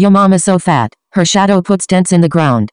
Your mom is so fat, her shadow puts dents in the ground.